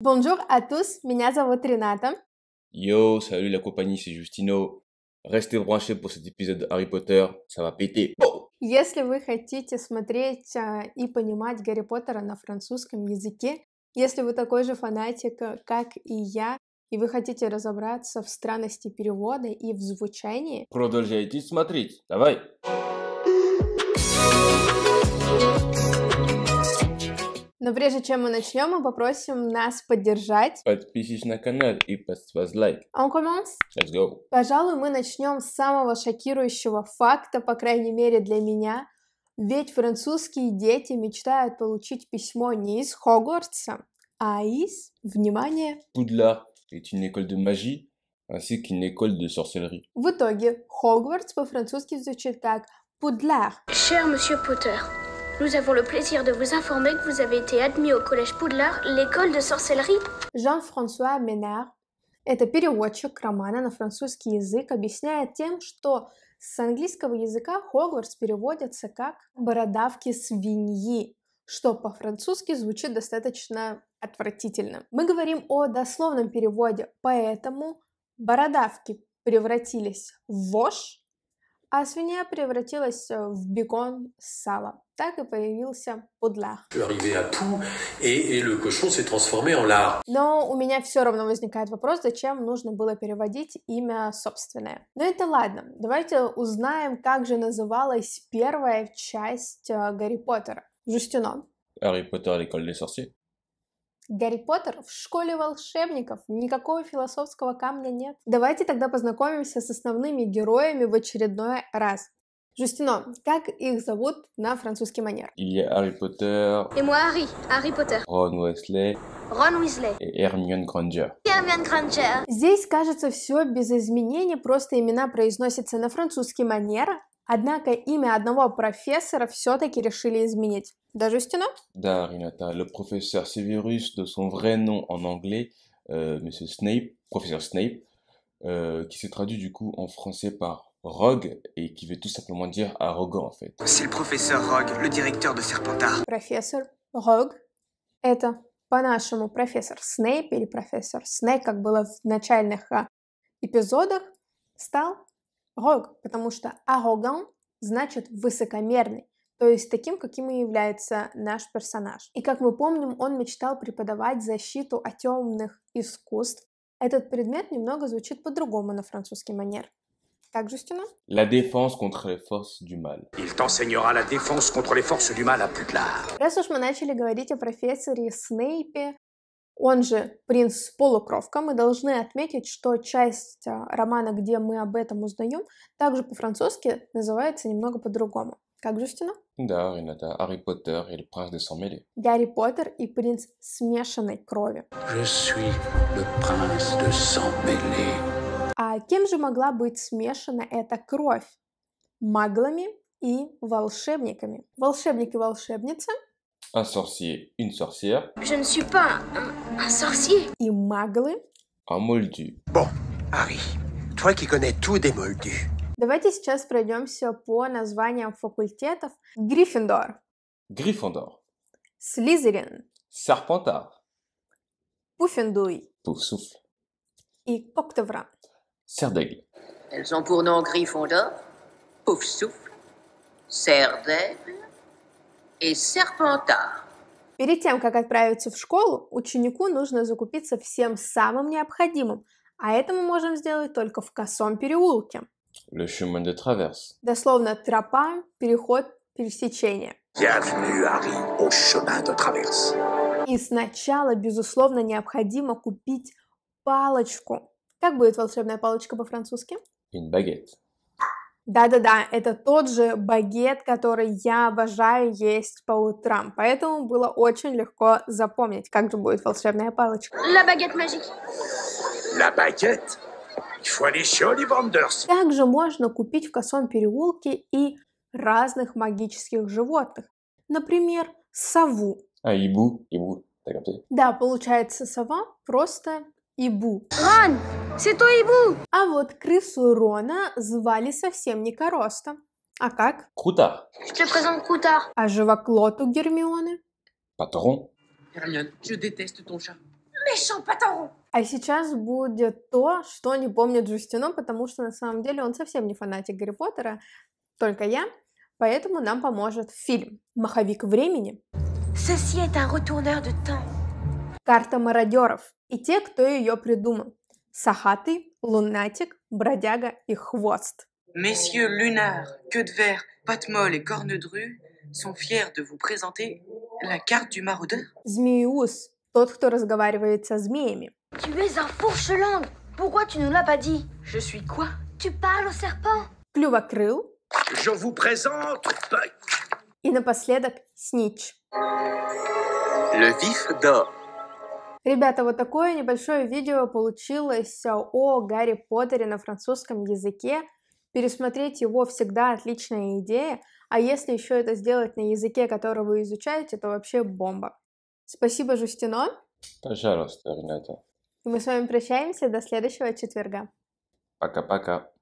Bonjour à tous, меня зовут Рената. Yo, salut la compagnie, c'est Justino. Restez branchés pour cet épisode de Harry Potter, ça va péter. Если вы хотите смотреть и понимать Гарри Поттера на французском языке, если вы такой же фанатик, как и я, и вы хотите разобраться в странности перевода и в звучании... Продолжайте смотреть, давай! Но прежде чем мы начнем, мы попросим нас поддержать. Подпишись на канал и поставь лайк. On commence? Let's go. Пожалуй, мы начнем с самого шокирующего факта, по крайней мере для меня. Ведь французские дети мечтают получить письмо не из Хогвартса, а из, внимание, Пудлар. C'est une école de magie, ainsi qu'une école de sorcellerie. В итоге Хогвартс по-французски звучит как Пудлар. Cher monsieur Potter. Nous avons le plaisir de vous informer que vous avez été admis au collège Poudlard, l'école de sorcellerie. Jean-François Ménard, это переводчик романа на французский язык, объясняет тем, что с английского языка Хогвартс переводится как «бородавки свиньи», что по-французски звучит достаточно отвратительно. Мы говорим о дословном переводе, поэтому бородавки превратились в вошь, а свинья превратилась в бекон с салом. Так и появился Пудлар. Но у меня все равно возникает вопрос, зачем нужно было переводить имя собственное. Но это ладно. Давайте узнаем, как же называлась первая часть Гарри Поттера. Жустино. Гарри Поттер, l'école des sorciers. Гарри Поттер в школе волшебников. Никакого философского камня нет. Давайте тогда познакомимся с основными героями в очередной раз. Жустино, как их зовут на французский манер? И Гарри Поттер. И moi, Harry. Harry Potter. Рон Уэсслей. Рон Уэсслей. И Эрмион Гранджер. Эрмион Гранджер. Здесь, кажется, все без изменений, просто имена произносятся на французский манер. Однако имя одного профессора все-таки решили изменить. Да, Justino? Да, Рената. Le professeur Северус, de son vrai nom en anglais, Monsieur Snape, professeur Snape, qui s'est traduit du coup en français par Rogue et qui veut tout simplement dire arrogant en fait. C'est le professeur Rogue, le directeur de Serpentard. Профессор Rogue, это по-нашему профессор Snape или профессор Snape, как было в начальных эпизодах, стал Rogue, потому что arrogant значит высокомерный, то есть таким, каким и является наш персонаж. И как мы помним, он мечтал преподавать защиту от темных искусств. Этот предмет немного звучит по-другому на французский манер. Как, Justino? La défense contre les forces du mal. Il t'enseignera la défense contre les forces du mal à Poudlard. Раз уж мы начали говорить о профессоре Снейпе, он же принц-полукровка, мы должны отметить, что часть романа, где мы об этом узнаем, также по-французски называется немного по-другому. Как, Жустина? Да, Рената. Гарри Поттер и принц de sang mêlé. Гарри Поттер и принц смешанной крови. Je suis le prince de sang mêlé. А кем же могла быть смешана эта кровь? Маглами и волшебниками. Волшебник и волшебница. Un sorcier, une sorcière. Je ne suis pas un sorcier. И маглы. Un moldu. Bon, Harry, toi qui connais tout des moldus. Давайте сейчас пройдемся по названиям факультетов. Гриффиндор. Гриффиндор. Слизерин. Серпентард. Пуффиндуй. Пуфсуф. И Octavra. Сердеги. Elles ont pour nom Gryffindor, Пуфсуф, Сердеги. И Серпентард. Перед тем, как отправиться в школу, ученику нужно закупиться всем самым необходимым, а это мы можем сделать только в косом переулке. Le chemin de traverse. Дословно тропа, переход, пересечение. Bienvenue, Harry, au chemin de traverse. И сначала, безусловно, необходимо купить палочку. Как будет волшебная палочка по-французски? Une baguette. Да-да-да, это тот же багет, который я обожаю есть по утрам, поэтому было очень легко запомнить, как же будет волшебная палочка. La baguette magique. La baguette. Il faut aller chez les vendeurs. Также можно купить в косом переулке и разных магических животных, например, сову. А ибу, ибу, так это. Да, получается сова просто ибу. Ран! Святой Иву! А вот крысу Рона звали совсем не Короста. А как? Крута. А живоклоту Гермионы? Патрон. Гермион, я déteste ton chat. А сейчас будет то, что не помнит Justino, потому что на самом деле он совсем не фанатик Гарри Поттера, только я, поэтому нам поможет фильм «Маховик времени», «Карта мародеров» и те, кто ее придумал: Сохатый, Лунатик, Бродяга и Хвост. Месье Лунар, Queue de Verre, Патмоль и Корнедрю sont fiers de vous présenter la carte du maraudeur. Змееуст, тот, кто разговаривает со змеями. Tu es un fourche-langue. Pourquoi tu nous l'as pas dit? Je suis quoi? Tu parles au serpent. Клювокрыл. Je vous présente. И напоследок Снич. Le vif d'or. Ребята, вот такое небольшое видео получилось о Гарри Поттере на французском языке. Пересмотреть его всегда отличная идея, а если еще это сделать на языке, который вы изучаете, то вообще бомба. Спасибо, Justino. Пожалуйста, Рената. Мы с вами прощаемся до следующего четверга. Пока-пока.